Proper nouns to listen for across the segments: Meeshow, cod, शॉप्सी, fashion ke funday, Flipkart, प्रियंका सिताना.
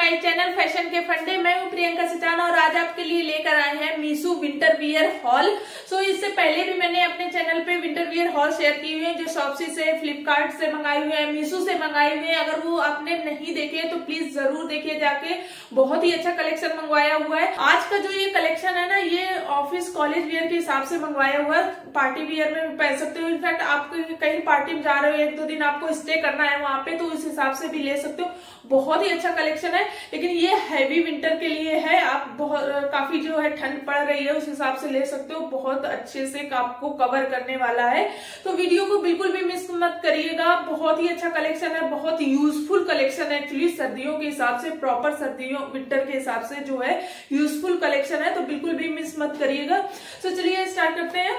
My channel fashion के फंडे। मैं हूं प्रियंका सिताना और आज आपके लिए लेकर आए हैं Meesho winter wear haul. So इससे पहले भी मैंने अपने चैनल पे विंटर वियर हॉल शेयर की हुई है जो शॉप्सी से, फ्लिपकार्ट से मंगाई हुई है, मीशो से मंगाई हुई है। अगर वो आपने नहीं देखे तो प्लीज जरूर देखिए जाके, बहुत ही अच्छा कलेक्शन मंगवाया हुआ है। आज का जो ये कलेक्शन है ना, ये ऑफिस कॉलेज वियर के हिसाब से मंगवाया हुआ है, पार्टी वियर में पहन सकते हो। इनफैक्ट आपको कहीं पार्टी में जा रहे हो, एक दो दिन आपको स्टे करना है वहां पे, तो उस हिसाब से भी ले सकते हो। बहुत ही अच्छा कलेक्शन है, लेकिन ये हैवी विंटर के लिए है। आप बहुत काफी जो है ठंड पड़ रही है, उस हिसाब से ले सकते हो। बहुत अच्छे से आपको कवर करने वाला है, तो वीडियो को बिल्कुल भी मिस मत करिएगा। बहुत ही अच्छा कलेक्शन है, बहुत यूजफुल कलेक्शन है। एक्चुअली सर्दियों के हिसाब से, प्रॉपर सर्दियों विंटर के हिसाब से जो है यूजफुल कलेक्शन है, तो बिल्कुल भी मिस मत करिएगा। तो चलिए स्टार्ट करते हैं।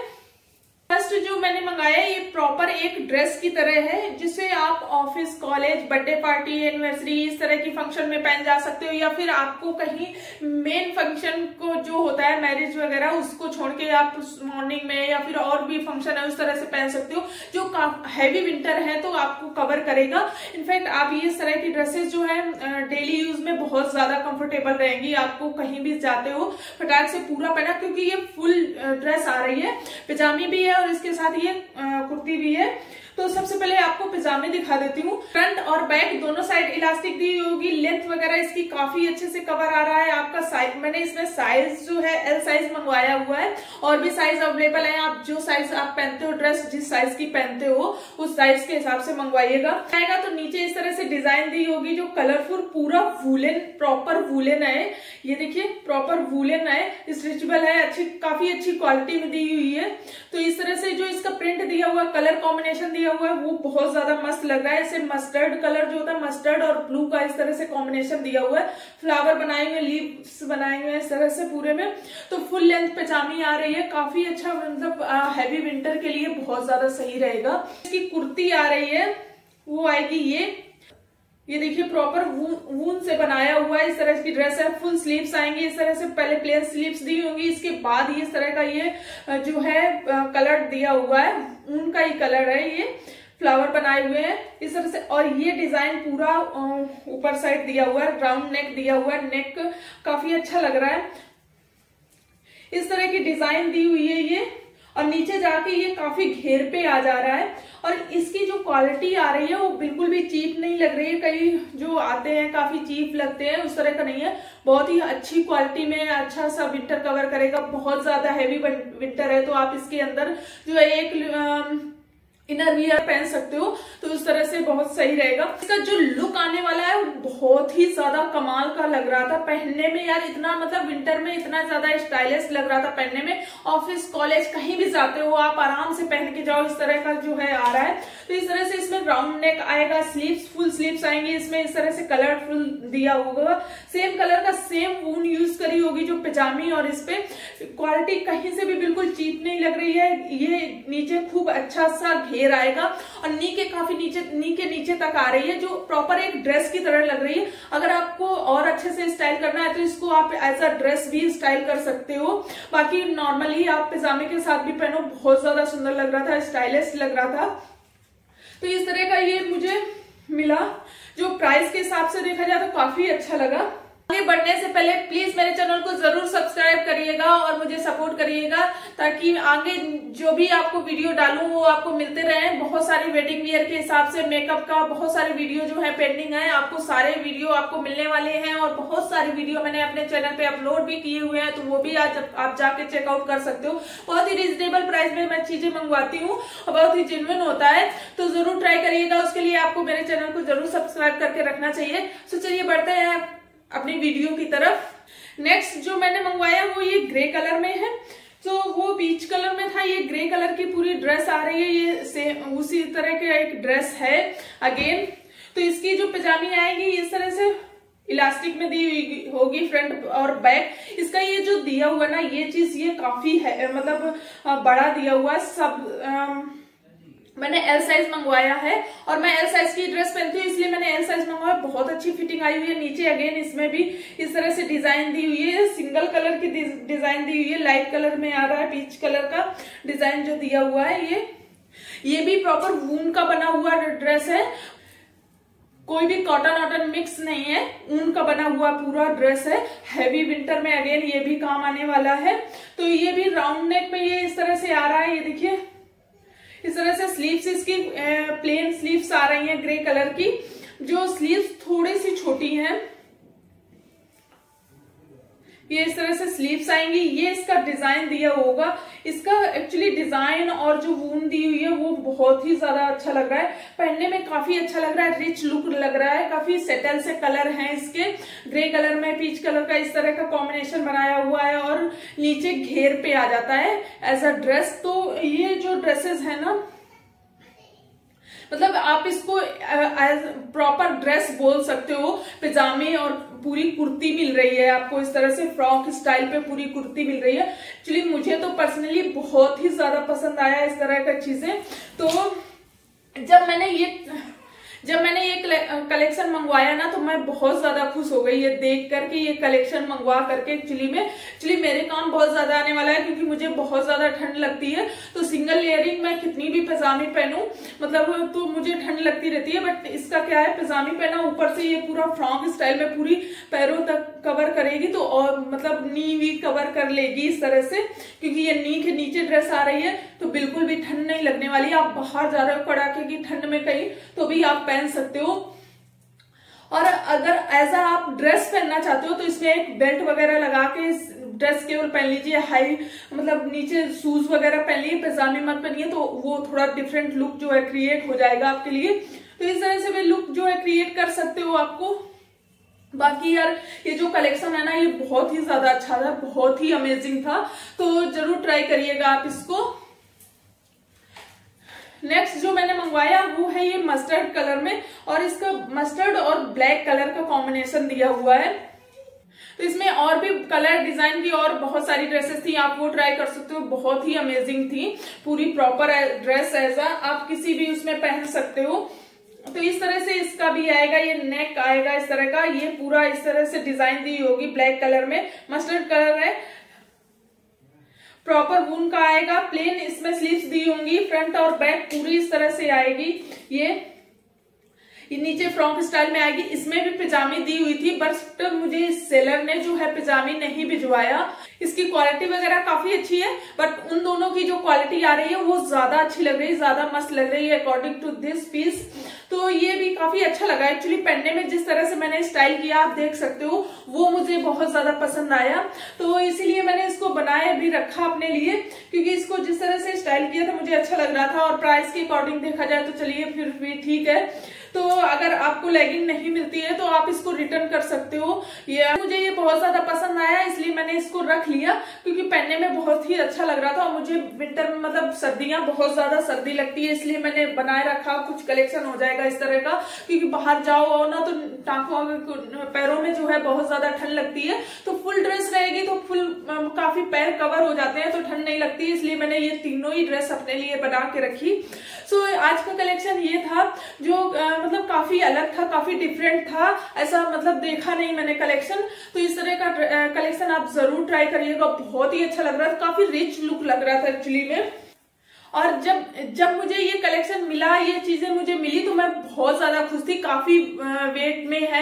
फर्स्ट जो मैंने मंगाया है, ये प्रॉपर एक ड्रेस की तरह है जिसे आप office, college, birthday party, anniversary, इस तरह की फंक्शन में पहन जा सकते हो, या फिर आपको कहीं मेन फंक्शन को जो होता है मैरिज वगैरह, उसको छोड़ के आप मॉर्निंग में या फिर और भी फंक्शन है उस तरह से पहन सकते हो। जो हैवी विंटर है तो आपको कवर करेगा। इनफैक्ट आप ये इस तरह की ड्रेसेस जो है डेली यूज में बहुत ज्यादा कंफर्टेबल रहेंगी। आपको कहीं भी जाते हो फटाक से पूरा पहना, क्योंकि ये फुल ड्रेस आ रही है, पजामी भी है और इसके साथ ये कुर्ती भी है। तो सबसे पहले आपको पजामे दिखा देती हूँ। फ्रंट और बैक दोनों साइड इलास्टिक दी होगी। लेंथ वगैरह इसकी काफी अच्छे से कवर आ रहा है। आपका साइज, मैंने इसमें साइज जो है एल साइज मंगवाया हुआ है, और भी साइज अवेलेबल है। आप जो साइज आप पहनते हो, ड्रेस जिस साइज की पहनते हो उस साइज के हिसाब से मंगवाइएगा। आएगा तो नीचे इस तरह से डिजाइन दी होगी जो कलरफुल, पूरा वूलन, प्रॉपर वूलन है। ये देखिए प्रॉपर वूलन है, स्ट्रेचेबल है, अच्छी, काफी अच्छी क्वालिटी में दी हुई है। तो इस तरह से जो इसका प्रिंट दिया हुआ, कलर कॉम्बिनेशन दिया हुआ है, वो बहुत ज्यादा मस्त लग रहा है। इसे मस्टर्ड कलर जो होता है, मस्टर्ड और ब्लू का इस तरह से कॉम्बिनेशन दिया हुआ है। फ्लावर बनाए हुए, लीव्स बनाए हुए इस तरह से पूरे में। तो फुल लेंथ पजामी आ रही है, काफी अच्छा, मतलब हैवी विंटर के लिए बहुत ज्यादा सही रहेगा। इसकी कुर्ती आ रही है, वो आएगी ये देखिए प्रॉपर वून से बनाया हुआ है, इस तरह की ड्रेस है। फुल स्लीव्स आएंगी इस तरह से, पहले प्लेन स्लीव्स दी होंगी, इसके बाद ये इस तरह का ये जो है कलर दिया हुआ है, ऊन का ही कलर है, ये फ्लावर बनाए हुए हैं इस तरह से। और ये डिजाइन पूरा ऊपर साइड दिया हुआ है, राउंड नेक दिया हुआ है, नेक काफी अच्छा लग रहा है। इस तरह की डिजाइन दी हुई है ये, और नीचे जाके ये काफी घेर पे आ जा रहा है। और इसकी जो क्वालिटी आ रही है वो बिल्कुल भी चीप नहीं लग रही है। कई जो आते हैं काफी चीप लगते हैं, उस तरह का नहीं है, बहुत ही अच्छी क्वालिटी में अच्छा सा विंटर कवर करेगा। बहुत ज्यादा हैवी विंटर है तो आप इसके अंदर जो है एक इनर वियर पहन सकते हो, तो उस तरह से बहुत सही रहेगा। इसका जो लुक आने वाला है वो बहुत ही ज्यादा कमाल का लग रहा था पहनने में यार, इतना मतलब विंटर में इतना ज्यादा स्टाइलिश लग रहा था पहनने में। ऑफिस, कॉलेज, कहीं भी जाते हो आप आराम से पहन के जाओ, इस तरह का जो है आ रहा है। तो इस तरह से इसमें राउंड नेक आएगा, स्लीव्स, फुल स्लीव्स आएंगे इसमें, इस तरह से कलरफुल दिया होगा, सेम कलर का, सेम वून यूज करी होगी जो पजामी। और इसपे क्वालिटी कहीं से भी बिल्कुल चीप नहीं लग रही है। ये नीचे खूब अच्छा सा घेर आएगा, और नी के काफी नीचे, नी के नीचे तक आ रही है, जो प्रॉपर एक ड्रेस की तरह लग रही है। अगर आपको और अच्छे से स्टाइल करना है तो इसको आप एज अ ड्रेस भी स्टाइल कर सकते हो। बाकी नॉर्मली आप पजामे के साथ भी पहनो, बहुत ज्यादा सुंदर लग रहा था, स्टाइलिश लग रहा था। तो इस तरह का ये मुझे मिला, जो प्राइस के हिसाब से देखा जाए तो काफी अच्छा लगा। आगे बढ़ने से पहले प्लीज मेरे चैनल को जरूर सब्सक्राइब करिएगा और मुझे सपोर्ट करिएगा, ताकि आगे जो भी आपको वीडियो डालूं वो आपको मिलते रहे। बहुत सारी वेडिंग वियर के हिसाब से मेकअप का बहुत सारे वीडियो जो है पेंडिंग है, आपको सारे वीडियो आपको मिलने वाले हैं। और बहुत सारे वीडियो मैंने अपने चैनल पे अपलोड भी किए हुए हैं, तो वो भी आज आप जाके चेकआउट कर सकते हो। बहुत ही रिजनेबल प्राइस में मैं चीजें मंगवाती हूँ और बहुत ही जेन्युइन होता है, तो जरूर ट्राई करिएगा। उसके लिए आपको मेरे चैनल को जरूर सब्सक्राइब करके रखना चाहिए। तो चलिए बढ़ते हैं अपनी वीडियो की तरफ। नेक्स्ट जो मैंने मंगवाया वो ये ग्रे कलर में है, तो वो पीच कलर में था, ये ग्रे कलर की पूरी ड्रेस आ रही है। ये सेम उसी तरह की एक ड्रेस है अगेन। तो इसकी जो पजामी आएगी इस तरह से इलास्टिक में दी हुई होगी, फ्रंट और बैक। इसका ये जो दिया हुआ ना, ये चीज ये काफी है, मतलब बड़ा दिया हुआ। सब मैंने एल साइज मंगवाया है और मैं एल साइज की ड्रेस पहनती हूँ, इसलिए मैंने एल साइज मंगवाया। बहुत अच्छी फिटिंग आई हुई है। नीचे अगेन इसमें भी इस तरह से डिजाइन दी हुई है, सिंगल कलर की डिजाइन दी हुई है, लाइट कलर में आ रहा है, पीच कलर का डिजाइन जो दिया हुआ है। ये भी प्रॉपर वून का बना हुआ ड्रेस है। कोई भी कॉटन ऑटन मिक्स नहीं है, ऊन का बना हुआ पूरा ड्रेस है। हैवी विंटर में अगेन ये भी काम आने वाला है। तो ये भी राउंड नेक में ये इस तरह से आ रहा है, ये देखिए इस तरह से स्लीव्स इसकी प्लेन स्लीव्स आ रही हैं ग्रे कलर की, जो स्लीव्स थोड़ी सी छोटी हैं। ये इस तरह से स्लीव्स आएंगी। ये इसका डिजाइन दिया होगा, इसका एक्चुअली डिजाइन और जो वून दी हुई है वो बहुत ही ज्यादा अच्छा लग रहा है, पहनने में काफी अच्छा लग रहा है, रिच लुक लग रहा है। काफी सेटल से कलर हैं इसके, ग्रे कलर में पीच कलर का इस तरह का कॉम्बिनेशन बनाया हुआ है और नीचे घेर पे आ जाता है एज अ ड्रेस। तो ये जो ड्रेसेस है ना, मतलब आप इसको एज प्रॉपर ड्रेस बोल सकते हो। पिजामे और पूरी कुर्ती मिल रही है आपको, इस तरह से फ्रॉक स्टाइल पे पूरी कुर्ती मिल रही है। एक्चुअली मुझे तो पर्सनली बहुत ही ज्यादा पसंद आया इस तरह का चीजें। तो जब मैंने ये कलेक्शन मंगवाया ना, तो मैं बहुत ज्यादा खुश हो गई ये देख करके, ये कलेक्शन मंगवा करके। एक्चुअली मेरे काम बहुत ज्यादा आने वाला है, क्योंकि मुझे बहुत ज्यादा ठंड लगती है। तो सिंगल लेयरिंग मैं कितनी भी पजामी पहनूं, मतलब तो मुझे ठंड लगती रहती है। बट इसका क्या है, पजामी पहना ऊपर से ये पूरा फ्रॉक स्टाइल में पूरी पैरों तक कवर करेगी, तो और मतलब नी भी कवर कर लेगी इस तरह से, क्योंकि ये नी के नीचे ड्रेस आ रही है। तो बिल्कुल भी ठंड नहीं लगने वाली। आप बाहर जा रहे हो कड़ाके की ठंड में कहीं, तो भी आप पहन सकते हो। और अगर ऐसा आप ड्रेस पहनना चाहते हो तो इसमें एक बेल्ट वगैरह लगा के इस ड्रेस केवल पहन लीजिए। हाई मतलब नीचे शूज वगैरह पहन लीजिए, पैजामे मत पहनिए, तो वो थोड़ा डिफरेंट लुक जो है क्रिएट हो जाएगा आपके लिए। तो इस तरह से वे लुक जो है क्रिएट कर सकते हो आपको। बाकी यार ये जो कलेक्शन है ना, ये बहुत ही ज्यादा अच्छा था, बहुत ही अमेजिंग था। तो जरूर ट्राई करिएगा आप इसको। नेक्स्ट जो मैंने मंगवाया वो है ये मस्टर्ड कलर में, और इसका मस्टर्ड और ब्लैक कलर का कॉम्बिनेशन दिया हुआ है। तो इसमें और भी कलर डिजाइन की और बहुत सारी ड्रेसेस थी, आप वो ट्राई कर सकते हो। बहुत ही अमेजिंग थी, पूरी प्रॉपर ड्रेस ऐसा आप किसी भी उसमें पहन सकते हो। तो इस तरह से इसका भी आएगा, ये नेक आएगा इस तरह का, ये पूरा इस तरह से डिजाइन दी होगी ब्लैक कलर में, मस्टर्ड कलर है, प्रॉपर वून का आएगा। प्लेन इसमें स्लीव्स दी होंगी, फ्रंट और बैक पूरी इस तरह से आएगी। ये नीचे फ्रॉक स्टाइल में आएगी। इसमें भी पिजामी दी हुई थी, बट मुझे इस सेलर ने जो है पिजामी नहीं भिजवाया। इसकी क्वालिटी वगैरह काफी अच्छी है, बट उन दोनों की जो क्वालिटी आ रही है वो ज्यादा अच्छी लग रही है, ज्यादा मस्त लग रही है अकॉर्डिंग टू दिस पीस। तो ये भी काफी अच्छा लगा एक्चुअली पहनने में। जिस तरह से मैंने स्टाइल किया आप देख सकते हो, वो मुझे बहुत ज्यादा पसंद आया। तो इसीलिए मैंने इसको बनाए भी रखा अपने लिए, क्योंकि इसको जिस तरह से स्टाइल किया था मुझे अच्छा लग रहा था। और प्राइस के अकॉर्डिंग देखा जाए तो चलिए फिर भी ठीक है। तो अगर आपको लेगिंग नहीं मिलती है तो आप इसको रिटर्न कर सकते हो। ये मुझे ये बहुत ज्यादा पसंद आया, इसलिए मैंने इसको रख लिया, क्योंकि पहनने में बहुत ही अच्छा लग रहा था। और मुझे विंटर में मतलब सर्दियां बहुत ज्यादा सर्दी लगती है, इसलिए मैंने बनाए रखा। कुछ कलेक्शन हो जाएगा इस तरह का, क्योंकि बाहर जाओ ना तो टांकों पैरों में जो है बहुत ज्यादा ठंड लगती है। तो फुल ड्रेस रहेगी तो फुल काफी पैर कवर हो जाते हैं, तो ठंड नहीं लगती है। इसलिए मैंने ये तीनों ही ड्रेस अपने लिए बना के रखी। सो आज का कलेक्शन ये था, जो मतलब काफी अलग था, काफी डिफरेंट था, ऐसा मतलब देखा नहीं मैंने कलेक्शन। तो इस तरह का कलेक्शन आप जरूर ट्राई करिएगा, बहुत ही अच्छा लग रहा था, काफी रिच लुक लग रहा था एक्चुअली में। और जब मुझे ये कलेक्शन मिला, ये चीजें मुझे मिली, तो मैं बहुत ज्यादा खुश थी। काफी वेट में है,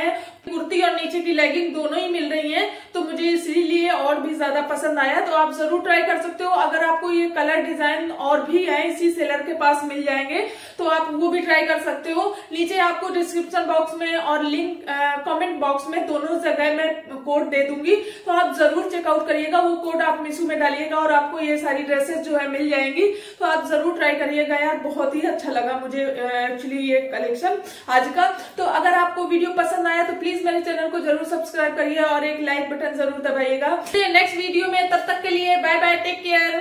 कुर्ती और नीचे की लेगिंग दोनों ही मिल रही हैं, तो मुझे इसीलिए और भी ज्यादा पसंद आया। तो आप जरूर ट्राई कर सकते हो। अगर आपको ये कलर डिजाइन और भी है इसी सेलर के पास मिल जाएंगे, तो आप वो भी ट्राई कर सकते हो। नीचे आपको डिस्क्रिप्शन बॉक्स में और लिंक कमेंट बॉक्स में दोनों जगह मैं कोड दे दूंगी, तो आप जरूर चेकआउट करिएगा। वो कोड आप मीशो में डालिएगा और आपको ये सारी ड्रेसेस जो है मिल जाएंगी। तो आप जरूर ट्राई करिएगा यार, बहुत ही अच्छा लगा मुझे एक्चुअली ये कलेक्शन आज का। तो अगर आपको वीडियो पसंद आया तो प्लीज मेरे चैनल को जरूर सब्सक्राइब करिए और एक लाइक बटन जरूर दबाइएगा। नेक्स्ट वीडियो में, तब तक के लिए बाय बाय, टेक केयर।